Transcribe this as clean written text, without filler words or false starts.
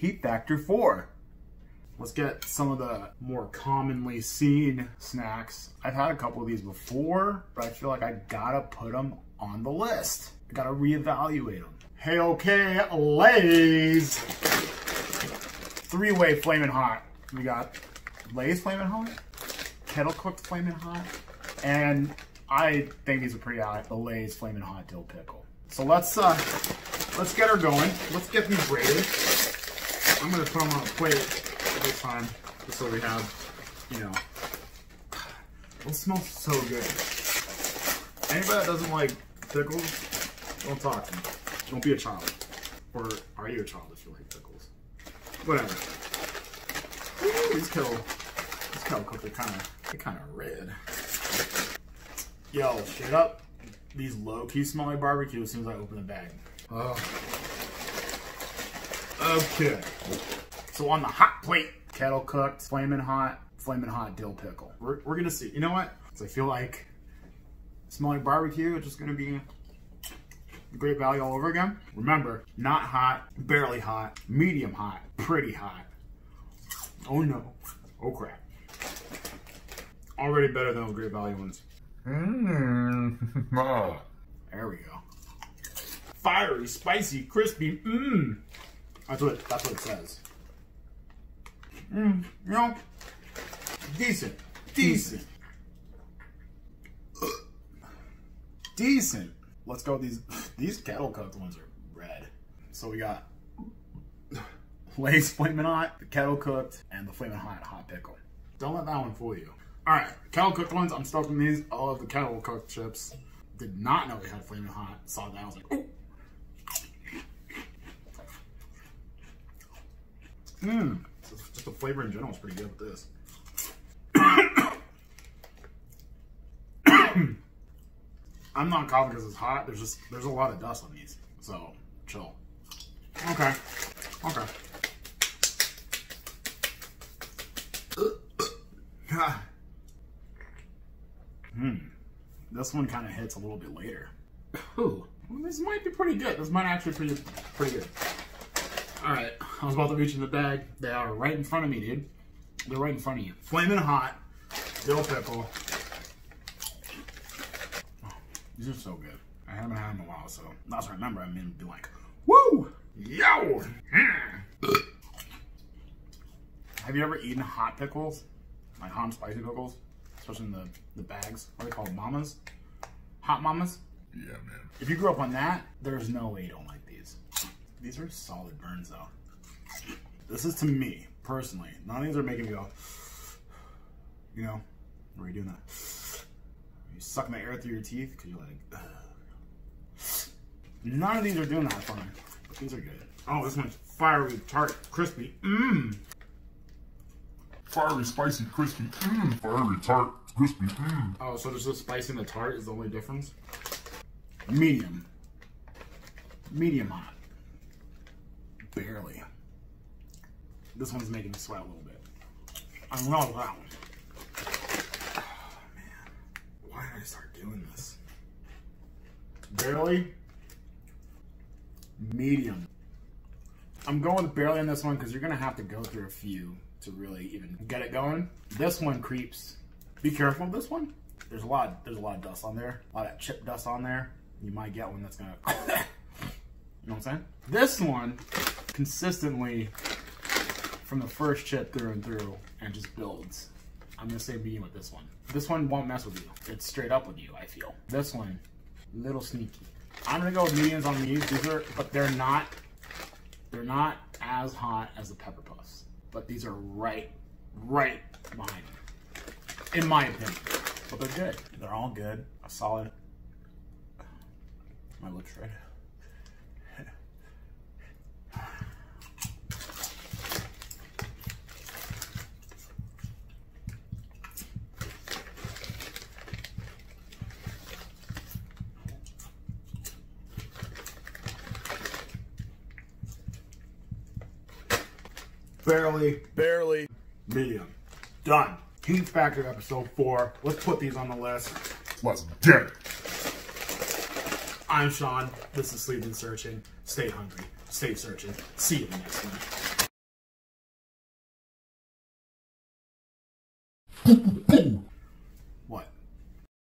Heat Factor 4. Let's get some of the more commonly seen snacks. I've had a couple of these before, but I feel like I gotta put them on the list. I gotta reevaluate them. Hey, okay, Lay's. Three-way Flamin' Hot. We got Lay's Flamin' Hot, Kettle Cooked Flamin' Hot, and I think these are pretty hot. The Lay's Flamin' Hot Dill Pickle. So let's get her going. Let's get these braided. I'm gonna put them on a plate this time, just so we have, you know. It smells so good. Anybody that doesn't like pickles, don't talk to me. Don't be a child. Or are you a child if you like pickles? Whatever. Ooh, these kettle cooks are kind of red. Yo, shit up. These low-key smell like barbecue as soon as I open the bag. Oh. Okay. So on the hot plate, kettle cooked, flamin' hot dill pickle. We're gonna see. You know what? Because I feel like smell like barbecue, it's just gonna be Great Value all over again. Remember, not hot, barely hot, medium hot, pretty hot. Oh no. Oh crap. Already better than the Great Value ones. Oh. There we go. Fiery, spicy, crispy. Mmm. That's what it says. You know, decent. Decent. Let's go with these kettle cooked ones are red. So we got Lay's Flamin' Hot, the kettle cooked, and the Flamin' Hot Pickle. Don't let that one fool you. All right, kettle cooked ones, I'm stoked on these. I love the kettle cooked chips. Did not know they had Flamin' Hot. Saw that, I was like, oh. Just the flavor in general is pretty good with this. I'm not coughing because it's hot. There's a lot of dust on these, so chill. Okay. This one kind of hits a little bit later. Ooh, this might be pretty good. This might actually be pretty good. All right, I was about to reach in the bag. They are right in front of me, dude. They're right in front of you. Flamin' Hot, dill pickle. These are so good. I haven't had them in a while, so that's what I remember. I mean, it'd be like, woo! Yo! Have you ever eaten hot pickles? Like hot and spicy pickles? Especially in the bags. What are they called? Mamas? Hot mamas? Yeah, man. If you grew up on that, there's no way you don't like these. These are solid burns, though. This is to me, personally. None of these are making me go, you know, why are you doing that? You're sucking the air through your teeth because you're like, ugh. None of these are doing that for me, but these are good. Oh, this one's fiery, tart, crispy. Mmm. Fiery, spicy, crispy. Mmm. Fiery, tart, crispy. Mmm. Oh, so just the spice and the tart is the only difference? Medium. Medium hot. Barely. This one's making me sweat a little bit. I love that one. Why did I start doing this? Barely. Medium. I'm going with barely on this one because you're going to have to go through a few to really even get it going. This one creeps. Be careful with this one. There's a lot of dust on there. A lot of chip dust on there. You might get one that's going to... You know what I'm saying? This one, consistently, from the first chip through and through, and just builds. I'm gonna say medium with this one. This one won't mess with you. It's straight up with you, I feel. This one, little sneaky. I'm gonna go with mediums on these. These are, but they're not as hot as the pepper puffs. But these are right behind them, in my opinion. But they're good. They're all good. A solid. My lips red. Barely, medium. Done. Heat Factor episode 4. Let's put these on the list. Let's do it. I'm Sean. This is Sleeping Searching. Stay hungry. Stay searching. See you in the next one.